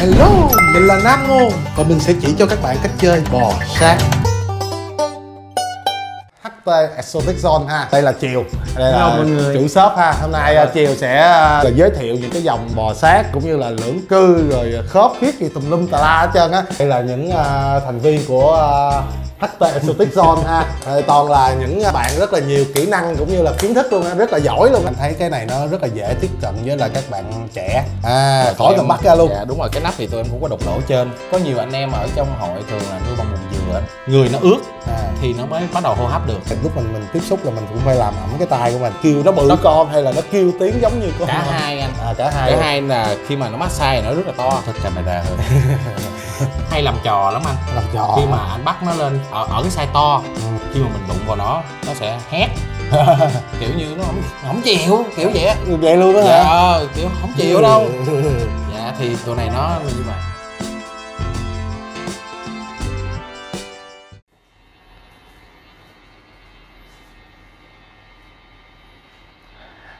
Hello, mình là Nam Ngô và mình sẽ chỉ cho các bạn cách chơi bò sát. HT Exotic Zone ha. Đây là Chiều. Đây là chủ shop ha. Hôm nay Chiều sẽ là giới thiệu những cái dòng bò sát cũng như là lưỡng cư rồi khớp khiết gì tùm lum tà la hết trơn á. Đây là những thành viên của HT Exotic Zone ha. Toàn là những bạn rất là nhiều kỹ năng cũng như là kiến thức luôn, rất là giỏi luôn. Mình thấy cái này nó rất là dễ tiếp cận với là các bạn trẻ. Khỏi cần bắt ra luôn. Dạ đúng rồi, cái nắp thì tụi em cũng có đục lỗ trên. Có nhiều anh em ở trong hội thường là nuôi bằng mùng dừa, người nó ướt thì nó mới bắt đầu hô hấp được. Lúc mình tiếp xúc là mình cũng phải làm ẩm cái tay của mình. Kêu nó bự nó con hay là nó kêu tiếng giống như con. Cả hai anh. Cả hai là khi mà nó massage nó rất là to. Thích camera hơn. Hay làm trò lắm anh. Làm trò. Khi mà anh bắt nó lên ở cái size to, khi mà mình đụng vào nó sẽ hét. Kiểu như nó không chịu, kiểu vậy á. Vậy luôn đó hả? Dạ, kiểu không chịu đâu. Dạ thì tụi này nó như vậy.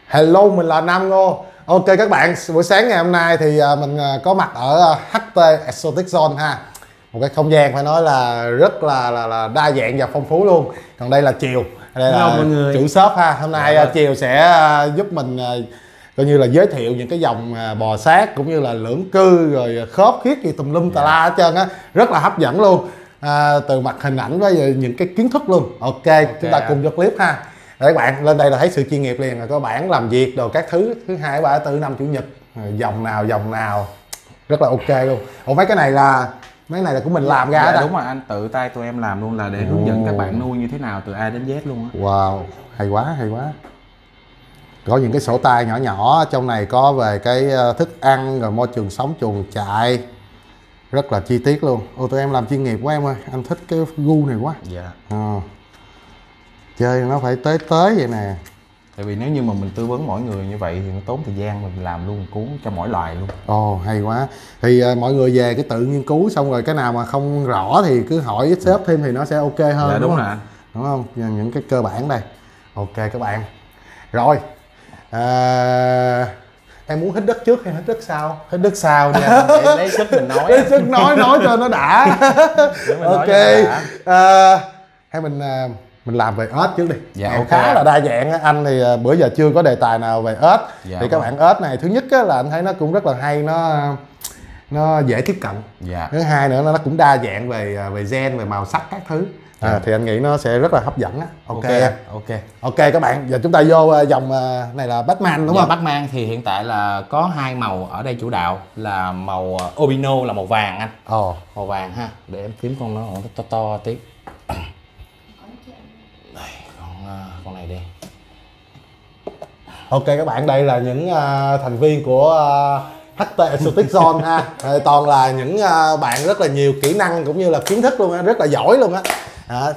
Hello, mình là Nam Ngô. Ok các bạn, buổi sáng ngày hôm nay thì mình có mặt ở HT Exotic Zone ha. Một cái không gian phải nói là rất là đa dạng và phong phú luôn. Còn đây là Chiều. Đây là chủ shop ha. Hôm nay Chiều sẽ giúp mình coi như là giới thiệu những cái dòng bò sát cũng như là lưỡng cư rồi khớp khiết gì tùm lum tà la hết trơn á. Rất là hấp dẫn luôn. Từ mặt hình ảnh với những cái kiến thức luôn. Ok, chúng ta cùng vô clip ha. Đấy, các bạn lên đây là thấy sự chuyên nghiệp liền, là có bảng làm việc đồ các thứ, thứ 2, 3, 4, 5 chủ nhật, dòng nào rất là ok luôn. Ủa mấy cái này là của mình làm ra. Dạ, đúng rồi anh, tự tay tụi em làm luôn, là để hướng dẫn các bạn nuôi như thế nào từ A đến Z luôn á. Wow, hay quá hay quá. Có những cái sổ tay nhỏ nhỏ trong này, có về cái thức ăn rồi môi trường sống chuồng trại, rất là chi tiết luôn. Ô tụi em làm chuyên nghiệp quá em ơi, anh thích cái gu này quá. Dạ. Chơi nó phải tới vậy nè. Tại vì nếu như mà mình tư vấn mỗi người như vậy thì nó tốn thời gian, mình làm luôn cuốn cho mỗi loài luôn. Ồ hay quá. Thì mọi người về cái tự nghiên cứu xong rồi cái nào mà không rõ thì cứ hỏi sếp thêm thì nó sẽ ok hơn. Dạ, đúng rồi. Đúng không? Những cái cơ bản đây. Ok các bạn. Rồi. Em muốn hít đất trước hay hít đất sau? Hít đất sau nha, để lấy sức mình nói. Lấy sức nói cho nó đã. Ok. Hay mình làm về ếch trước đi. Dạ, okay. Khá là đa dạng anh, thì bữa giờ chưa có đề tài nào về ếch. Dạ, thì các bạn ếch này thứ nhất là anh thấy nó cũng rất là hay, nó dễ tiếp cận. Dạ. Thứ hai nữa nó cũng đa dạng về gen, về màu sắc các thứ. Dạ. Thì anh nghĩ nó sẽ rất là hấp dẫn á. Ok các bạn, giờ chúng ta vô dòng này là Batman đúng không? Dạ, Batman thì hiện tại là có 2 màu ở đây chủ đạo, là màu Obino là màu vàng anh. Màu vàng ha, để em kiếm con nó to tí. Con này đi. Ok các bạn, đây là những thành viên của HT Exotic Zone ha. Toàn là những bạn rất là nhiều kỹ năng cũng như là kiến thức luôn, rất là giỏi luôn á.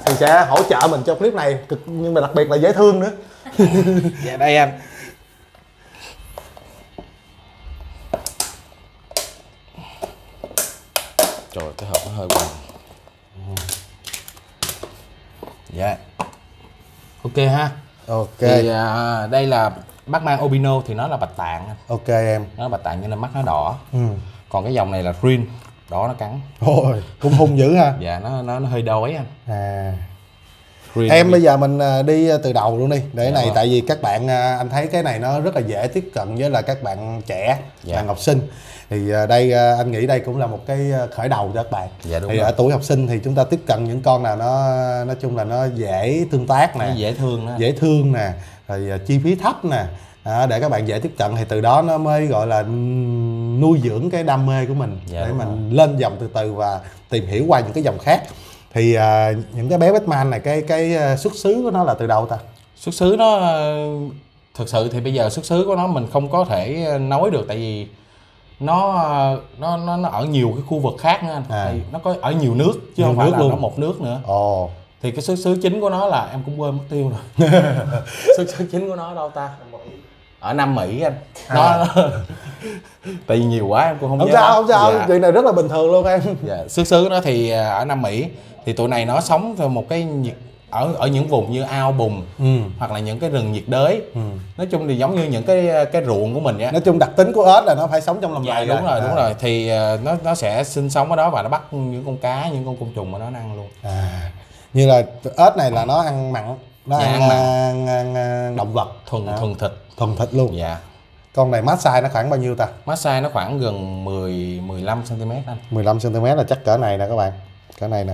Thì sẽ hỗ trợ mình trong clip này, nhưng mà đặc biệt là dễ thương nữa. Dạ đây anh. Trời, cái hộp nó hơi bằng. Dạ. Ok ha. Ok. Thì đây là Pacman Obino thì nó là bạch tạng. Ok em. Nó là bạch tạng cho nên mắt nó đỏ. Còn cái dòng này là green, đỏ nó cắn. Ôi, cũng hung dữ ha. Dạ nó hơi đói anh. Green em bây giờ mình đi từ đầu luôn đi. Để dạ này tại vì các bạn anh thấy cái này nó rất là dễ tiếp cận với là các bạn trẻ, bạn học sinh. Thì đây anh nghĩ đây cũng là một cái khởi đầu cho các bạn. Dạ, đúng thì rồi. Ở tuổi học sinh thì chúng ta tiếp cận những con nào nó nói chung là nó dễ tương tác nè, dễ thương nè, rồi chi phí thấp nè, để các bạn dễ tiếp cận thì từ đó nó mới gọi là nuôi dưỡng cái đam mê của mình. Dạ, để mình lên dòng từ từ và tìm hiểu qua những cái dòng khác. Thì những cái bé Batman này cái xuất xứ của nó là từ đâu ta? Xuất xứ nó thực sự thì bây giờ xuất xứ của nó mình không có thể nói được, tại vì nó ở nhiều cái khu vực khác nữa anh. Nó có ở nhiều nước chứ nhiều không phải là nó một nước nữa. Thì cái xuất xứ chính của nó là em cũng quên mất tiêu rồi. Xuất xứ chính của nó đâu ta? Ở Nam Mỹ anh. Tại vì nhiều quá em cũng không nhớ. Không sao, chuyện này rất là bình thường luôn em. Xuất xứ nó thì ở Nam Mỹ, thì tụi này nó sống theo một cái nhiệt ở những vùng như ao bùn hoặc là những cái rừng nhiệt đới. Nói chung thì giống như những cái ruộng của mình vậy. Nói chung đặc tính của ếch là nó phải sống trong lòng lầy. Dạ, đúng rồi. Thì nó sẽ sinh sống ở đó và nó bắt những con cá, những con côn trùng mà nó ăn luôn. Như là ếch này là nó ăn mặn, nó ăn động vật thuần thịt luôn. Dạ. Con này mát size nó khoảng bao nhiêu ta? Mát size nó khoảng gần 10-15 cm anh. 15 cm là chắc cỡ này nè các bạn. Cỡ này nè.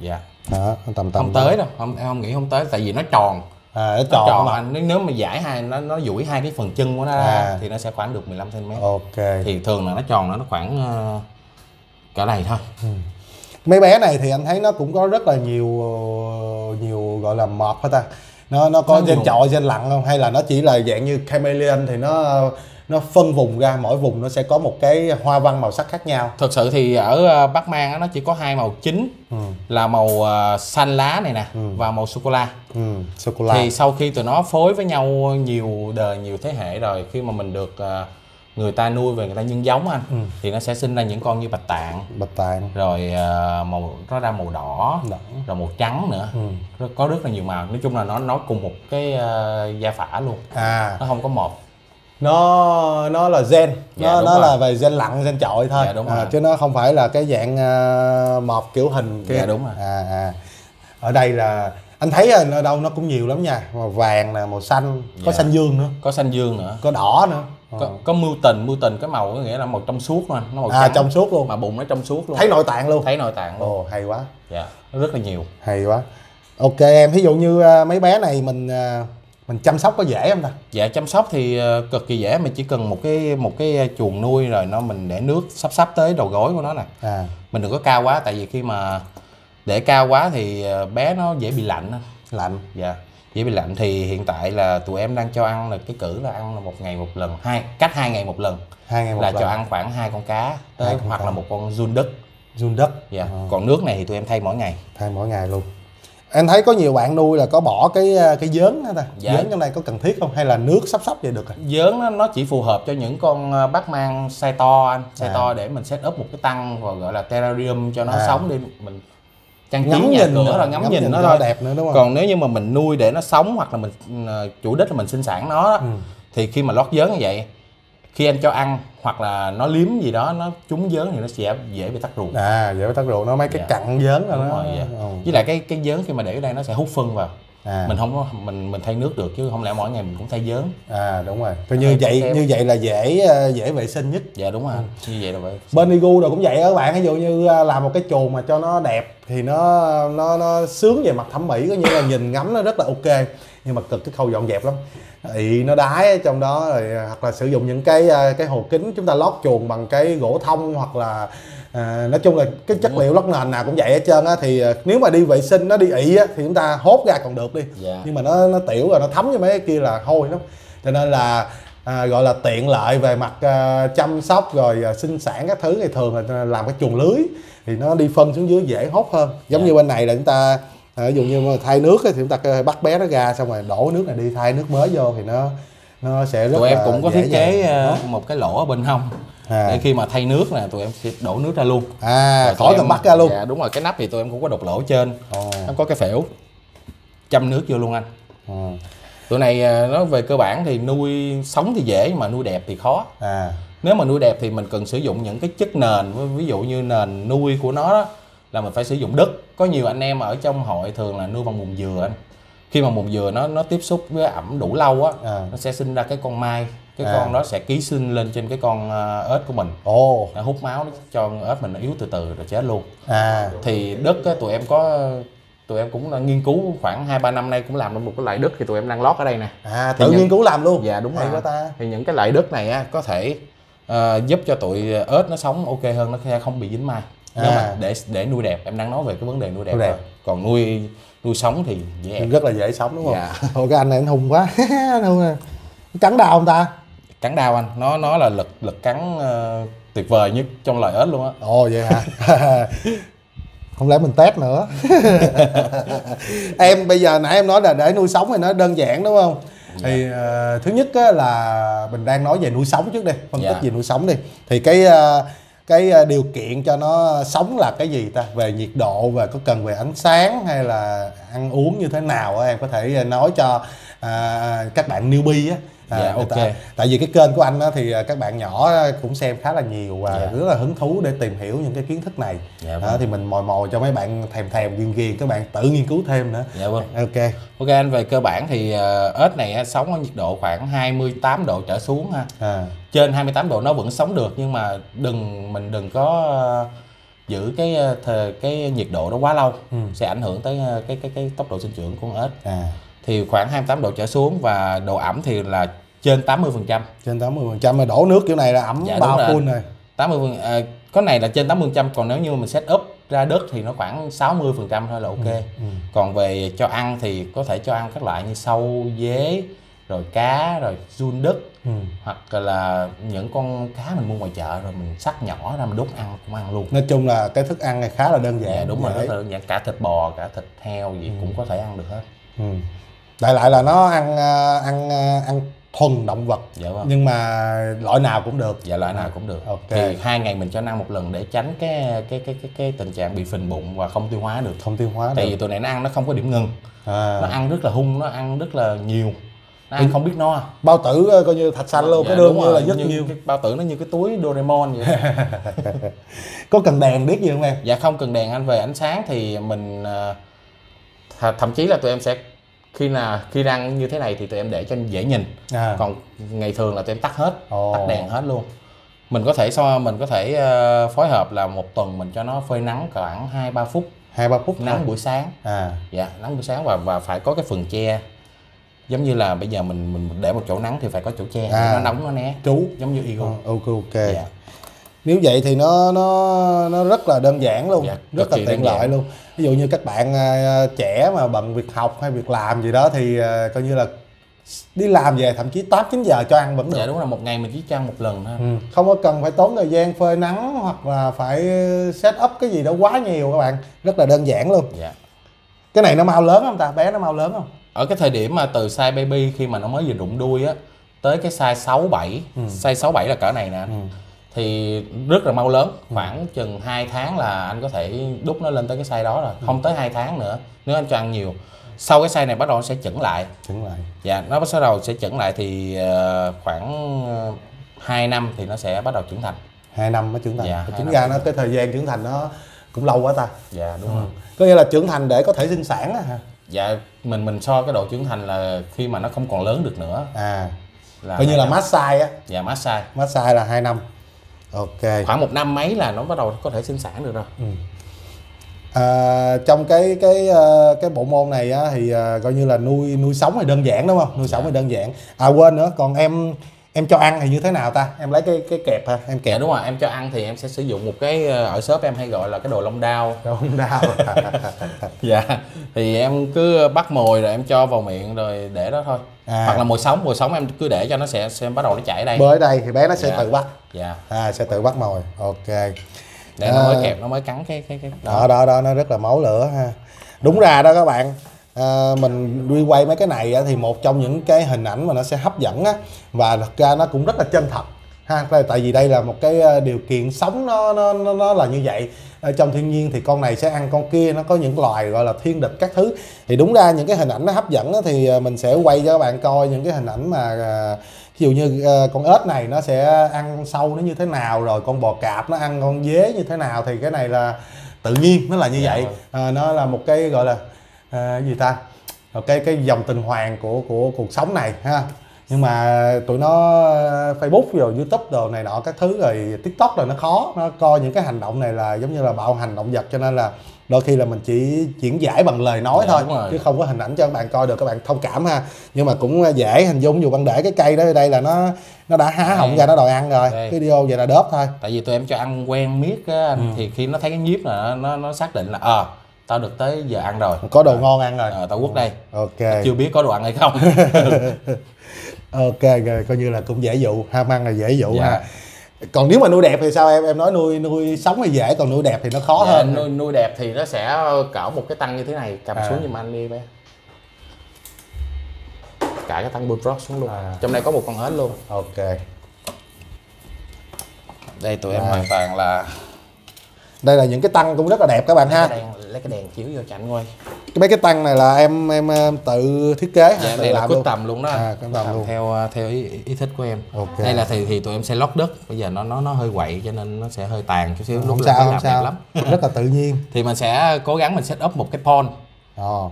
Dạ. Đó, tầm không tới đâu, không nghĩ không tới, tại vì nó tròn. Nó tròn mà nếu mà giải nó duỗi hai cái phần chân của nó ra thì nó sẽ khoảng được 15 cm. Ok. Thì thường là nó tròn nó khoảng cỡ này thôi. Mấy bé này thì anh thấy nó cũng có rất là nhiều gọi là mọt hết ta. Nó có trên chọi trên lặn không, hay là nó chỉ là dạng như chameleon thì nó phân vùng ra, mỗi vùng nó sẽ có một cái hoa văn màu sắc khác nhau? Thực sự thì ở Pacman nó chỉ có hai màu chính là màu xanh lá này nè và màu sô cô la. Thì sau khi tụi nó phối với nhau nhiều đời nhiều thế hệ rồi, khi mà mình được người ta nuôi về người ta nhân giống anh thì nó sẽ sinh ra những con như bạch tạng rồi nó ra màu đỏ rồi màu trắng nữa, có rất là nhiều màu. Nói chung là nó cùng một cái da phả luôn, nó không có một. Nó là gen, dạ, nó là về gen lặn gen chọi thôi, dạ, chứ nó không phải là cái dạng mọt kiểu hình. Dạ, đúng rồi. Ở đây là anh thấy ở đâu nó cũng nhiều lắm nha, màu vàng nè, màu xanh, có xanh dương nữa, có đỏ nữa. Có mưu tình cái màu có nghĩa là màu trong suốt thôi, nó màu trắng, trong suốt luôn, mà bụng nó trong suốt luôn, thấy nội tạng luôn, ồ hay quá. Dạ, nó rất là nhiều, hay quá. Ok em, thí dụ như mấy bé này mình chăm sóc có dễ không ta? Dạ, chăm sóc thì cực kỳ dễ, mình chỉ cần một cái chuồng nuôi rồi mình để nước sắp tới đầu gối của nó nè. Mình đừng có cao quá, tại vì khi mà để cao quá thì bé nó dễ bị lạnh. Dạ, dễ bị lạnh. Thì hiện tại là tụi em đang cho ăn là cái cử là ăn là 1 ngày 1 lần, cách 2 ngày 1 lần cho ăn khoảng 2 con cá tới, hoặc là 1 con giun đất. Dạ. Còn nước này thì tụi em thay mỗi ngày luôn. Em thấy có nhiều bạn nuôi là có bỏ cái vớn hả ta? Dạ. Vớn trong này có cần thiết không, hay là nước sắp vậy được? Vớn nó chỉ phù hợp cho những con Pacman size to anh, size to để mình set up một cái tăng và gọi là terrarium cho nó sống đi, mình trang trí nhà cửa là ngắm nhìn nó thôi, đẹp nữa, đúng không? Còn nếu như mà mình nuôi để nó sống hoặc là mình chủ đích là mình sinh sản nó thì khi mà lót vớn như vậy, khi anh cho ăn hoặc là nó liếm gì đó, nó trúng vớn thì nó sẽ dễ bị tắc ruột. Dễ bị tắc ruột, nó mấy cái cặn vớn rồi đó. Với lại cái vớn khi mà để ở đây nó sẽ hút phân vào. Mình không có mình thay nước được, chứ không lẽ mỗi ngày mình cũng thay vớn. Đúng rồi. Thì như vậy là dễ vệ sinh nhất. Dạ, đúng rồi. Như vậy là vậy. Bên Igu rồi cũng vậy các bạn, ví dụ như làm một cái chuồng mà cho nó đẹp thì nó sướng về mặt thẩm mỹ, có như là nhìn ngắm nó rất là ok, nhưng mà cực cái khâu dọn dẹp lắm. Nó đái trong đó rồi, hoặc là sử dụng những cái hồ kính, chúng ta lót chuồng bằng cái gỗ thông, hoặc là nói chung là cái chất liệu lót nền nào cũng vậy hết trơn á. Thì nếu mà đi vệ sinh nó đi ị á thì chúng ta hốt ra còn được đi, nhưng mà nó tiểu rồi nó thấm với mấy cái kia là hôi lắm. Cho nên là gọi là tiện lợi về mặt chăm sóc rồi sinh sản các thứ, thì thường là làm cái chuồng lưới thì nó đi phân xuống dưới dễ hốt hơn. Giống như bên này là chúng ta ví dụ như thay nước thì chúng ta bắt bé nó ra xong rồi đổ nước này đi, thay nước mới vô thì nó sẽ rất. Tụi em cũng có thiết kế một cái lỗ ở bên hông để khi mà thay nước là tụi em sẽ đổ nước ra luôn, khỏi cần bắt ra luôn. Dạ, đúng rồi. Cái nắp thì tụi em cũng có đục lỗ trên, nó có cái phễu châm nước vô luôn anh. Tụi này nó về cơ bản thì nuôi sống thì dễ, mà nuôi đẹp thì khó. Nếu mà nuôi đẹp thì mình cần sử dụng những cái chất nền, ví dụ như nền nuôi của nó đó, là mình phải sử dụng đất. Có nhiều anh em ở trong hội thường là nuôi bằng mùn dừa anh. Khi mà mùn dừa nó tiếp xúc với ẩm đủ lâu á, nó sẽ sinh ra cái con mai. Cái con đó sẽ ký sinh lên trên cái con ếch của mình. Nó hút máu, nó cho ếch mình nó yếu từ từ rồi chết luôn. Thì đất á, tụi em cũng nghiên cứu khoảng 2-3 năm nay, cũng làm được một cái loại đất thì tụi em đang lót ở đây nè. Nghiên cứu làm luôn. Dạ, đúng rồi. Thì những cái loại đất này á, có thể giúp cho tụi ếch nó sống ok hơn, nó sẽ không bị dính mai. Nếu mà để nuôi đẹp, em đang nói về cái vấn đề nuôi đẹp rồi. Còn nuôi sống thì dễ, rất là dễ sống, đúng không? Thôi cái anh này anh hùng quá. Cắn đau không ta? Cắn đau anh, nó là lực cắn tuyệt vời nhất trong loài ếch luôn á. Vậy hả? Không lẽ mình test nữa. Em bây giờ nãy em nói là để nuôi sống thì nó đơn giản, đúng không? Thì thứ nhất là mình đang nói về nuôi sống trước đi, phân tích về nuôi sống đi. Thì cái cái điều kiện cho nó sống là cái gì ta, về nhiệt độ, về có cần về ánh sáng hay là ăn uống như thế nào em có thể nói cho các bạn newbie á. Ok. Tại vì cái kênh của anh thì các bạn nhỏ cũng xem khá là nhiều và rất là hứng thú để tìm hiểu những cái kiến thức này. Thì mình mồi cho mấy bạn thèm ghiền, các bạn tự nghiên cứu thêm nữa. Ok anh, về cơ bản thì ếch này sống ở nhiệt độ khoảng 28 độ trở xuống ha. Trên 28 độ nó vẫn sống được, nhưng mà mình đừng có giữ cái nhiệt độ nó quá lâu, sẽ ảnh hưởng tới cái tốc độ sinh trưởng của con ếch. Thì khoảng 28 độ trở xuống, và độ ẩm thì là trên 80%. Trên 80%, mà đổ nước kiểu này là ẩm bao full rồi. 80%, cái này là trên 80%, còn nếu như mình set up ra đất thì nó khoảng 60% thôi là ok. Còn về cho ăn thì có thể cho ăn các loại như sâu, dế, rồi cá, rồi giun đất, hoặc là những con cá mình mua ngoài chợ rồi mình sắc nhỏ ra mình đút ăn cũng ăn luôn. Nói chung là cái thức ăn này khá là đơn giản. Đúng rồi, rất là đơn giản, cả thịt bò, cả thịt heo gì cũng có thể ăn được hết. Đại loại là nó ăn thuần động vật, nhưng mà loại nào cũng được. Loại nào cũng được. Thì 2 ngày mình cho ăn một lần để tránh cái tình trạng bị phình bụng và không tiêu hóa được. Tại vì tụi này nó ăn nó không có điểm ngừng, nó ăn rất là hung, nó ăn rất là nhiều, nó ăn không biết no. Bao tử coi như thạch xanh luôn, cái đường như là rất nhiều. Bao tử nó như cái túi Doraemon vậy. Có cần đèn biết gì không em? Dạ không cần đèn anh. Về ánh sáng thì mình thậm chí là tụi em sẽ khi đang như thế này thì tụi em để cho dễ nhìn, còn ngày thường là tụi em tắt hết, tắt đèn hết luôn. Mình có thể phối hợp là một tuần mình cho nó phơi nắng khoảng 2-3 phút. 2-3 phút nắng buổi sáng. Dạ, nắng buổi sáng, và phải có cái phần che. Giống như là bây giờ mình để một chỗ nắng thì phải có chỗ che để nó nóng nó né. Giống như Iguana. Ok. Dạ. Nếu vậy thì nó rất là đơn giản luôn, rất là tiện lợi luôn. Ví dụ như các bạn trẻ mà bận việc học hay việc làm gì đó thì coi như là đi làm về thậm chí 8-9 giờ cho ăn vẫn được. Dạ đúng là một ngày mình chỉ cho ăn một lần thôi. Không có cần phải tốn thời gian phơi nắng hoặc là phải set up cái gì đó quá nhiều các bạn, rất là đơn giản luôn. Cái này nó mau lớn không ta, bé nó mau lớn không? Ở cái thời điểm mà từ size baby khi mà nó mới vừa rụng đuôi á tới cái size 6-7, size 6-7 là cỡ này nè. Thì rất là mau lớn, khoảng chừng 2 tháng là anh có thể đút nó lên tới cái size đó rồi, không tới 2 tháng nữa nếu anh cho ăn nhiều. Sau cái size này bắt đầu nó sẽ chững lại. Dạ, nó bắt đầu sẽ chững lại thì khoảng 2 năm thì nó sẽ bắt đầu trưởng thành. 2 năm mới trưởng thành. Chính ra nó cái thời gian trưởng thành nó cũng lâu quá ta. Dạ đúng rồi. Có nghĩa là trưởng thành để có thể sinh sản đó, hả? Dạ, mình so cái độ trưởng thành là khi mà nó không còn lớn được nữa. Coi như là max size á. Dạ, max size. Max size là 2 năm. Khoảng 1 năm mấy là nó bắt đầu có thể sinh sản được rồi. Trong cái bộ môn này á, thì coi như là nuôi sống thì đơn giản đúng không? Nuôi sống thì đơn giản. Quên nữa, còn em cho ăn thì như thế nào ta? Em lấy cái kẹp hả? Em kẹp. Đúng rồi, em cho ăn thì em sẽ sử dụng một cái ở shop em hay gọi là cái đồ lông đao. Dạ. Thì em cứ bắt mồi rồi em cho vào miệng rồi để đó thôi. Hoặc là mồi sống em cứ để cho nó sẽ bắt đầu nó chảy đây. Bơi đây thì bé nó sẽ tự bắt. Sẽ tự bắt mồi. Để nó mới kẹp, nó mới cắn cái đó nó rất là máu lửa ha. Đúng ra đó các bạn. Mình đi quay mấy cái này thì một trong những cái hình ảnh mà nó sẽ hấp dẫn và thật ra nó cũng rất là chân thật ha, tại vì đây là một cái điều kiện sống nó là như vậy. Ở trong thiên nhiên thì con này sẽ ăn con kia, nó có những loài gọi là thiên địch các thứ, thì đúng ra những cái hình ảnh nó hấp dẫn thì mình sẽ quay cho các bạn coi những cái hình ảnh mà ví dụ như con ếch này nó sẽ ăn sâu nó như thế nào, rồi con bò cạp nó ăn con dế như thế nào. Thì cái này là tự nhiên nó là như vậy, nó là một cái gọi là cái dòng tuần hoàn của cuộc sống này ha. Nhưng mà tụi nó Facebook rồi YouTube đồ này nọ các thứ rồi TikTok rồi nó khó, nó coi những cái hành động này là giống như là bạo hành động vật, cho nên là đôi khi là mình chỉ diễn giải bằng lời nói thôi chứ không có hình ảnh cho các bạn coi được, các bạn thông cảm ha. Nhưng mà cũng dễ hình dung, dù bạn để cái cây đó ở đây là nó đã há họng ra nó đòi ăn rồi. Cái video vậy là đớp thôi. Tại vì tụi em cho ăn quen miết thì khi nó thấy cái nhíp là nó xác định là tao được tới giờ ăn rồi, có đồ ngon ăn rồi, tao quất đây. Chưa biết có đồ ăn hay không. Rồi coi như là cũng dễ dụ, ham ăn là dễ dụ ha. Còn nếu mà nuôi đẹp thì sao em? Em nói nuôi sống thì dễ, còn nuôi đẹp thì nó khó hơn. Nuôi đẹp thì nó sẽ cỡ một cái tăng như thế này, cầm xuống giùm anh đi bé. Cả cái tăng bullfrog xuống luôn. Trong đây có một con ếch luôn. Đây tụi em hoàn toàn là đây là những cái tăng cũng rất là đẹp các bạn ha. Lấy cái đèn chiếu vô chảnh quay. Mấy cái tăng này là em tự thiết kế hả? Dạ, tự làm luôn. Tầm luôn đó. À, tầm luôn. Theo ý thích của em. Okay. Đây là thì tụi em sẽ lót đất. Bây giờ nó hơi quậy cho nên nó sẽ hơi tàn chút xíu. Lúc làm đẹp lắm. Rất là tự nhiên. Thì mình sẽ cố gắng mình set up một cái pond.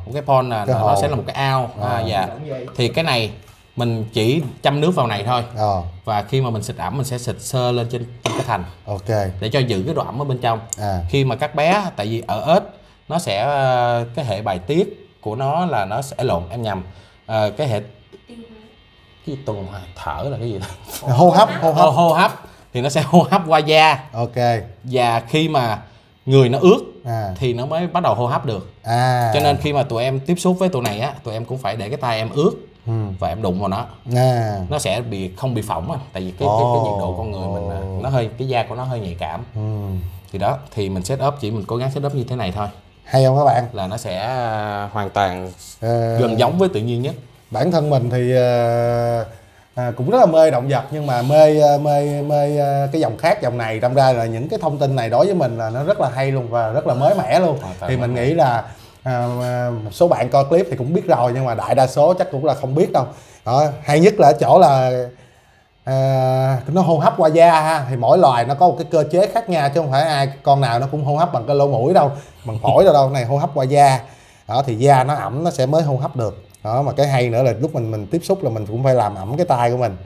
Một cái pond là nó sẽ là một cái ao. Dạ. Thì cái này mình chỉ chăm nước vào này thôi. Và khi mà mình xịt ẩm mình sẽ xịt sơ lên trên cái thành. Ok. Để cho giữ cái độ ẩm ở bên trong. Khi mà các bé, tại vì ở ếch nó sẽ cái hệ bài tiết của nó là nó sẽ lộn em nhầm cái hệ cái tuần thở là cái gì đó? Hô hấp thì nó sẽ hô hấp qua da. Ok. Và khi mà người nó ướt thì nó mới bắt đầu hô hấp được. Cho nên khi mà tụi em tiếp xúc với tụi này á, tụi em cũng phải để cái tay em ướt. Và em đụng vào nó nó sẽ không bị phỏng á, tại vì cái nhiệt độ con người mình nó hơi, cái da của nó hơi nhạy cảm. Thì đó, thì mình set up, mình cố gắng set up như thế này thôi. Hay không các bạn? Là nó sẽ hoàn toàn gần giống với tự nhiên nhất. Bản thân mình thì cũng rất là mê động vật, nhưng mà mê cái dòng khác, dòng này, đâm ra là những cái thông tin này đối với mình là nó rất là hay luôn và rất là mới mẻ luôn. Thì mình nghĩ là một số bạn coi clip thì cũng biết rồi, nhưng mà đại đa số chắc cũng là không biết đâu. Đó, hay nhất là ở chỗ là nó hô hấp qua da ha. Thì mỗi loài nó có một cái cơ chế khác nhau, chứ không phải ai con nào nó cũng hô hấp bằng cái lỗ mũi đâu, bằng phổi đâu. Này hô hấp qua da. Đó, thì da nó ẩm nó sẽ mới hô hấp được. Đó, mà cái hay nữa là lúc mình tiếp xúc là mình cũng phải làm ẩm cái tay của mình.